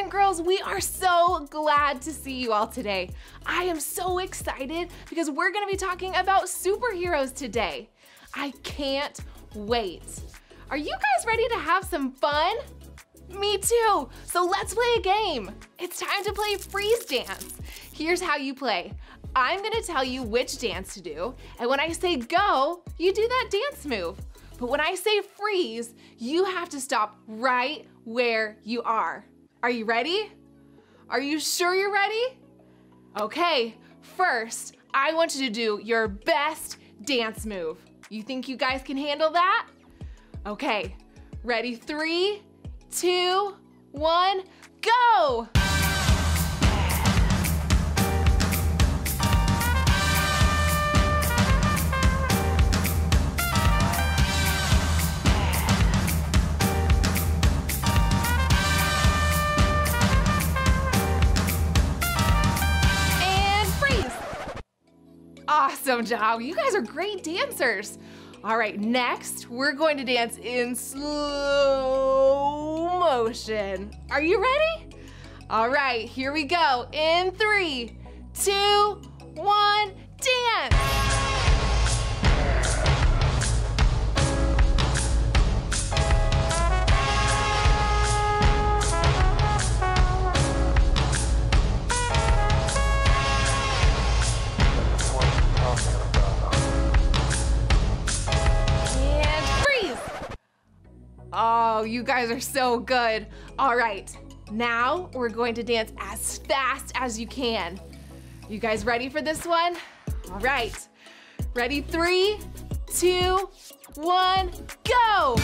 and girls, we are so glad to see you all today. I am so excited because we're gonna be talking about superheroes today. I can't wait. Are you guys ready to have some fun? Me too. So let's play a game. It's time to play freeze dance. Here's how you play. I'm gonna tell you which dance to do, and when I say go, you do that dance move. But when I say freeze, you have to stop right where you are. Are you ready? Are you sure you're ready? Okay, first, I want you to do your best dance move. You think you guys can handle that? Okay, ready? 3, 2, 1, go! Awesome job, you guys are great dancers. All right, next, we're going to dance in slow motion. Are you ready? All right, here we go. In 3, 2, 1, dance. Oh, you guys are so good. All right, now we're going to dance as fast as you can. You guys ready for this one? All right, ready? 3, 2, 1, go!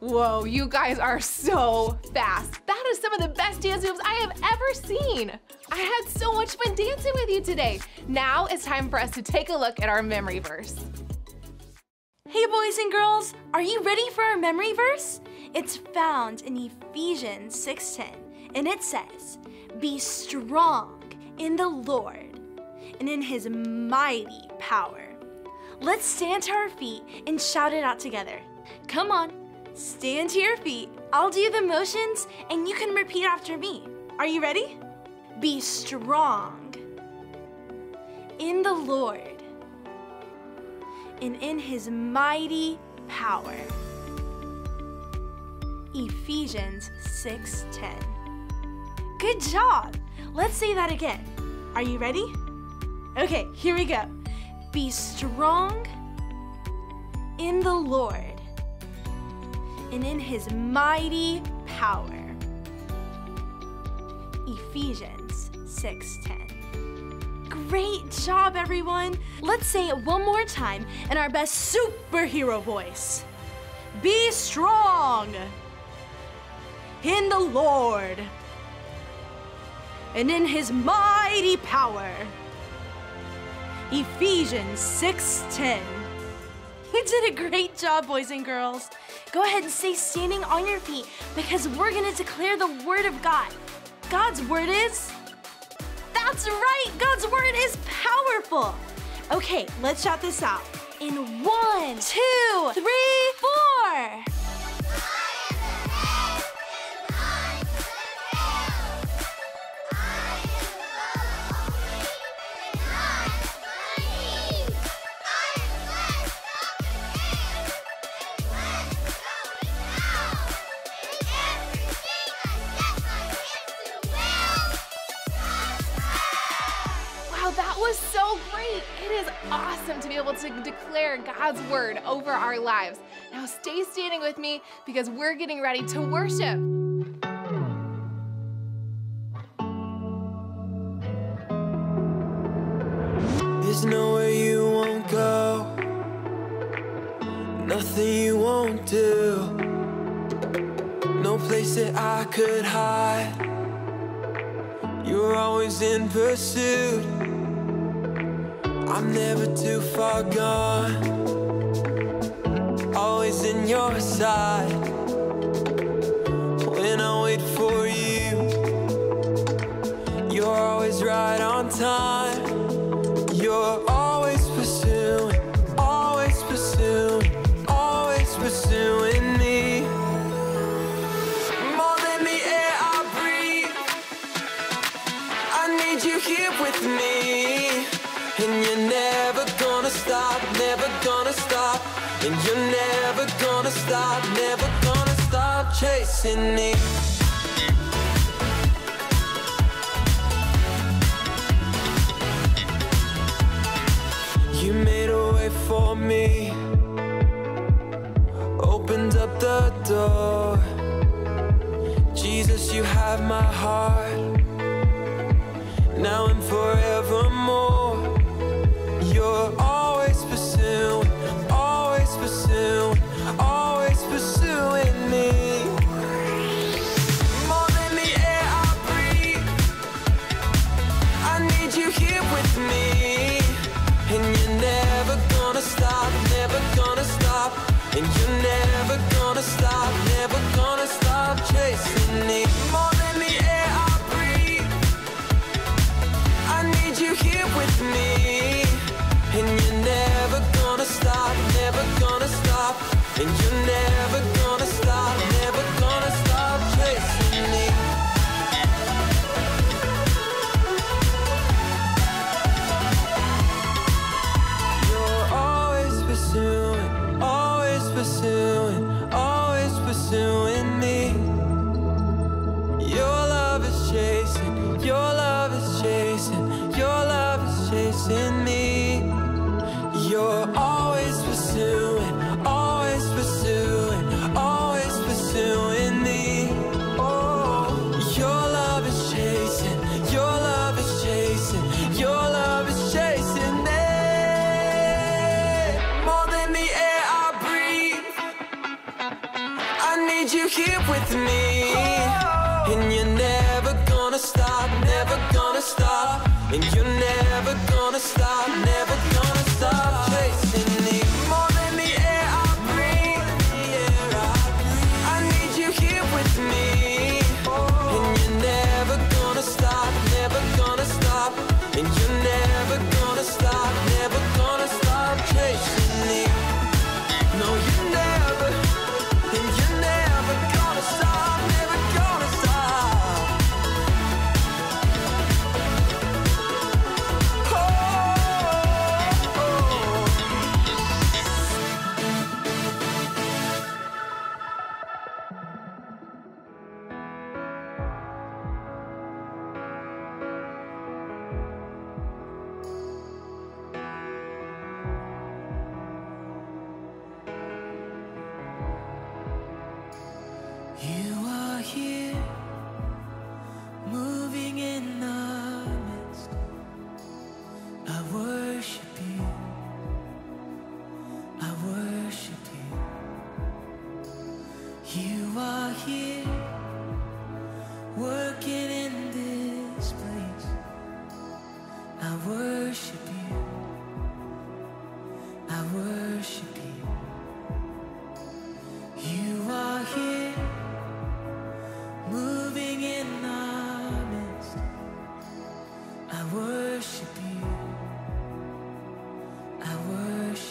Whoa, you guys are so fast. That is some of the best dance moves I have ever seen. I had so much fun dancing with you today. Now it's time for us to take a look at our memory verse. Hey boys and girls, are you ready for our memory verse? It's found in Ephesians 6:10, and it says, "Be strong in the Lord and in his mighty power." Let's stand to our feet and shout it out together. Come on. Stand to your feet, I'll do the motions, and you can repeat after me. Are you ready? Be strong in the Lord and in his mighty power. Ephesians 6:10. Good job! Let's say that again. Are you ready? Okay, here we go. Be strong in the Lord and in his mighty power. Ephesians 6:10. Great job, everyone. Let's say it one more time in our best superhero voice. Be strong in the Lord and in his mighty power. Ephesians 6:10. You did a great job, boys and girls. Go ahead and stay standing on your feet because we're gonna declare the word of God. God's word is? That's right, God's word is powerful. Okay, let's shout this out. In 1, 2, 3, 4. To declare God's word over our lives. Now stay standing with me because we're getting ready to worship. There's nowhere you won't go, nothing you won't do, no place that I could hide. You're always in pursuit. I'm never too far gone, always in your side. When I wait for you, you're always right on time. You're always pursuing, always pursuing, always pursuing me. More than the air I breathe, I need you here with me. And you're never gonna stop, never gonna stop. And you're never gonna stop chasing me. You made a way for me, opened up the door. Jesus, you have my heart, now and forevermore. You're always pursuing, always pursuing, always pursuing me. More than the air I breathe, I need you here with me. And you're never gonna stop, and you're never gonna stop chasing me. More than the air I breathe, I need you here with me. And you're never gonna stop, and you're never gonna stop chasing me. You're always pursuing, always pursuing, always pursuing me. Your love is chasing, your love is chasing, your love is chasing me. You're always pursuing, always pursuing, always pursuing me. Oh, your love is chasing, your love is chasing, your love is chasing me. More than the air I breathe, I need you here with me. And you're never gonna stop, and you're never gonna stop chasing me. More than the air I breathe, I need you here with me. And you're never gonna stop, and you're never gonna stop chasing me. No, you're never, and you're never gonna stop, never gonna stop. I worship you.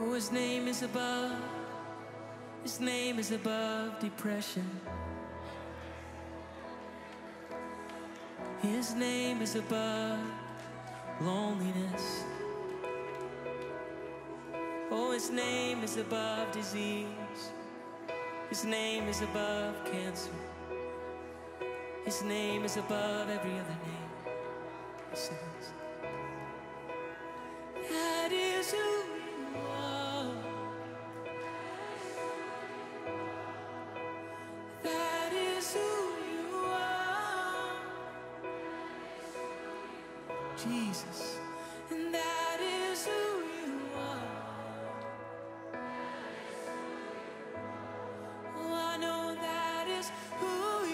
Oh, his name is above, his name is above depression. His name is above loneliness. Oh, his name is above disease. His name is above cancer. His name is above every other name. He says, that is who. Jesus, and that is who you are. Oh, I know that is who you are.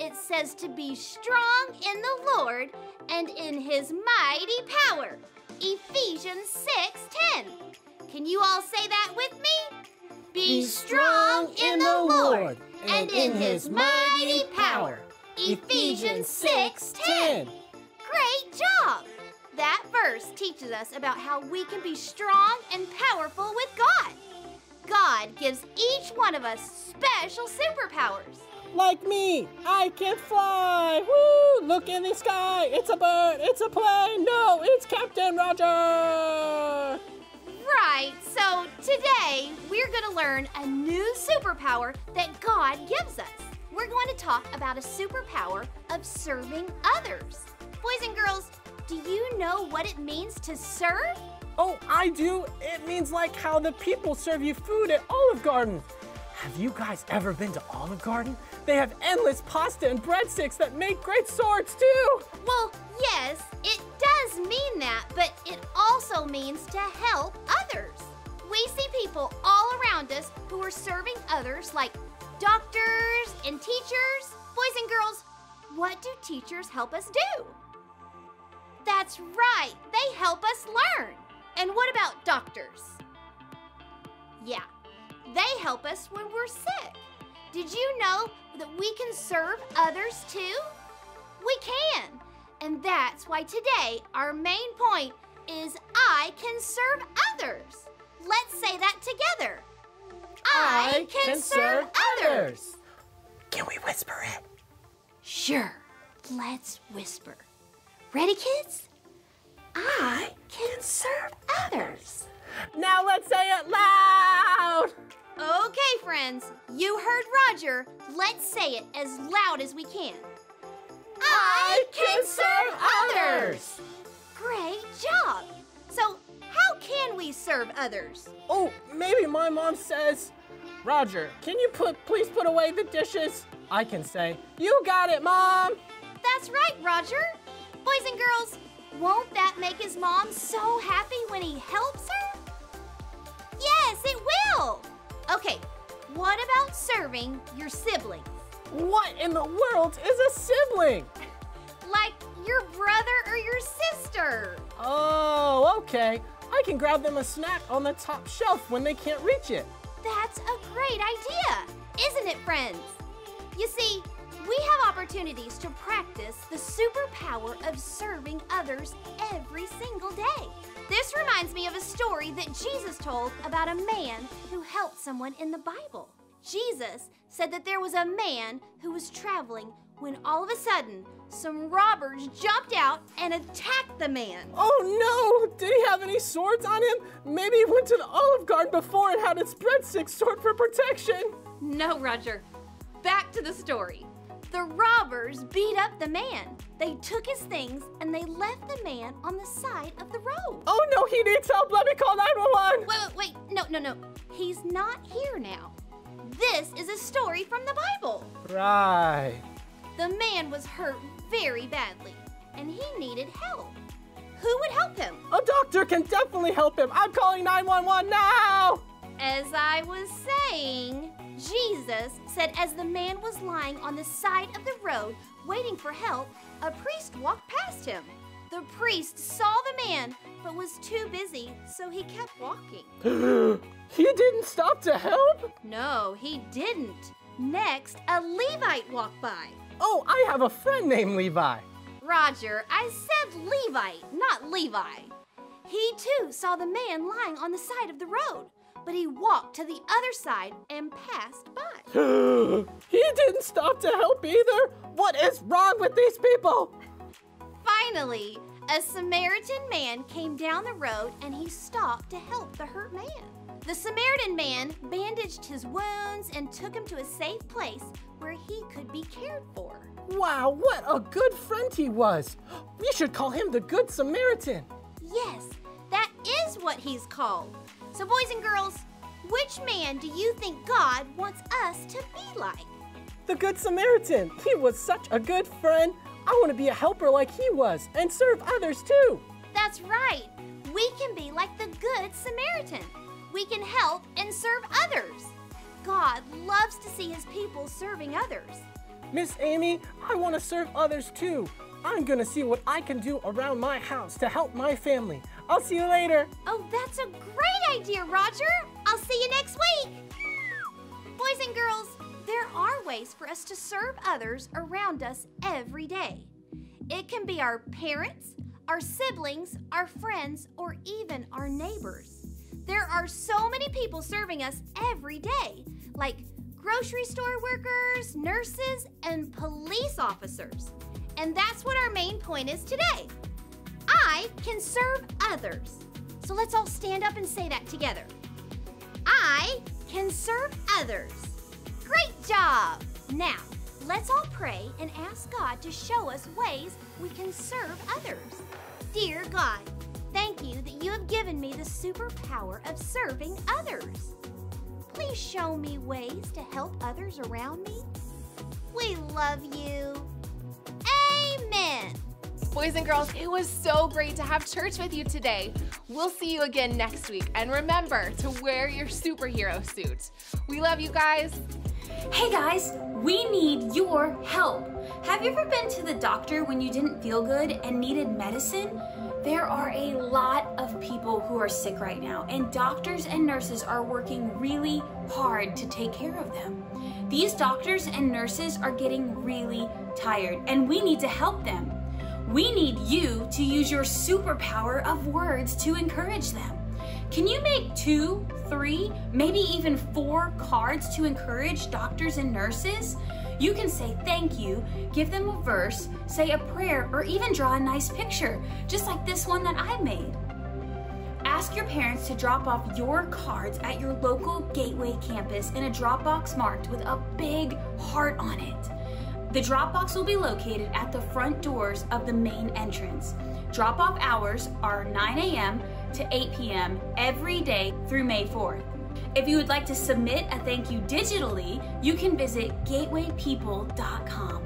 It says to be strong in the Lord and in his mighty power. Ephesians 6:10. Can you all say that with me? Be strong in the Lord and in his mighty power. Ephesians 6:10. Great job! That verse teaches us about how we can be strong and powerful with God. God gives each one of us special superpowers. Like me, I can fly! Woo! Look in the sky! It's a bird! It's a plane! No, it's Captain Roger! Right, so today we're going to learn a new superpower that God gives us. We're going to talk about a superpower of serving others. Boys and girls, do you know what it means to serve? Oh, I do! It means like how the people serve you food at Olive Garden. Have you guys ever been to Olive Garden? They have endless pasta and breadsticks that make great sorts too! Well, yes, it does mean that, but it also means to help others. We see people all around us who are serving others, like doctors and teachers. Boys and girls, what do teachers help us do? That's right, they help us learn. And what about doctors? Yeah. They help us when we're sick. Did you know that we can serve others too? We can! And that's why today our main point is I can serve others. Let's say that together. I can serve others. Can we whisper it? Sure. Let's whisper. Ready, kids? I can serve others. Now let's say it loud. Okay, friends. You heard Roger. Let's say it as loud as we can. I can serve others. Great job. So how can we serve others? Oh, maybe my mom says, Roger, can you please put away the dishes? I can say, you got it, Mom. That's right, Roger. Boys and girls, won't that make his mom so happy when he helps her? Yes, it will. Okay, what about serving your siblings? What in the world is a sibling? Like your brother or your sister. Oh, okay. I can grab them a snack on the top shelf when they can't reach it. That's a great idea, isn't it, friends? You see, we have opportunities to practice the superpower of serving others every single day. This reminds me of a story that Jesus told about a man who helped someone in the Bible. Jesus said that there was a man who was traveling when all of a sudden, some robbers jumped out and attacked the man. Oh no! Did he have any swords on him? Maybe he went to the Olive Garden before and had his breadsticks stored for protection. No, Roger. Back to the story. The robbers beat up the man. They took his things and they left the man on the side of the road. Oh no, he needs help. Let me call 911. Wait. No. He's not here now. This is a story from the Bible. Right. The man was hurt very badly, and he needed help. Who would help him? A doctor can definitely help him. I'm calling 911 now! As I was saying, Jesus said as the man was lying on the side of the road waiting for help, a priest walked past him. The priest saw the man, but was too busy, so he kept walking. He didn't stop to help? No, he didn't. Next, a Levite walked by. Oh, I have a friend named Levi. Roger, I said Levite, not Levi. He too saw the man lying on the side of the road, but he walked to the other side and passed by. He didn't stop to help either. What is wrong with these people? Finally, a Samaritan man came down the road and he stopped to help the hurt man. The Samaritan man bandaged his wounds and took him to a safe place where he could be cared for. Wow, what a good friend he was. We should call him the Good Samaritan. Yes, that is what he's called. So boys and girls, which man do you think God wants us to be like? The Good Samaritan. He was such a good friend. I want to be a helper like he was and serve others too. That's right. We can be like the Good Samaritan. We can help and serve others. God loves to see his people serving others. Miss Amy, I want to serve others too. I'm going to see what I can do around my house to help my family. I'll see you later. Oh, that's a great idea, Roger. I'll see you next week. Boys and girls, there are ways for us to serve others around us every day. It can be our parents, our siblings, our friends, or even our neighbors. There are so many people serving us every day, like grocery store workers, nurses, and police officers. And that's what our main point is today. I can serve others. So let's all stand up and say that together. I can serve others. Great job. Now, let's all pray and ask God to show us ways we can serve others. Dear God, thank you that you have given me the superpower of serving others. Please show me ways to help others around me. We love you. Amen. Boys and girls, it was so great to have church with you today. We'll see you again next week. And remember to wear your superhero suit. We love you guys. Hey guys, we need your help. Have you ever been to the doctor when you didn't feel good and needed medicine? There are a lot of people who are sick right now, and doctors and nurses are working really hard to take care of them. These doctors and nurses are getting really tired, and we need to help them. We need you to use your superpower of words to encourage them. Can you make 2, 3, maybe even 4 cards to encourage doctors and nurses? You can say thank you, give them a verse, say a prayer, or even draw a nice picture, just like this one that I made. Ask your parents to drop off your cards at your local Gateway campus in a drop box marked with a big heart on it. The drop box will be located at the front doors of the main entrance. Drop-off hours are 9 a.m. to 8 p.m. every day through May 4th. If you would like to submit a thank you digitally, you can visit gatewaypeople.com.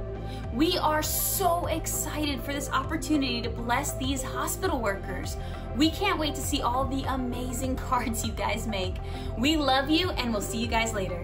We are so excited for this opportunity to bless these hospital workers. We can't wait to see all the amazing cards you guys make. We love you, and we'll see you guys later.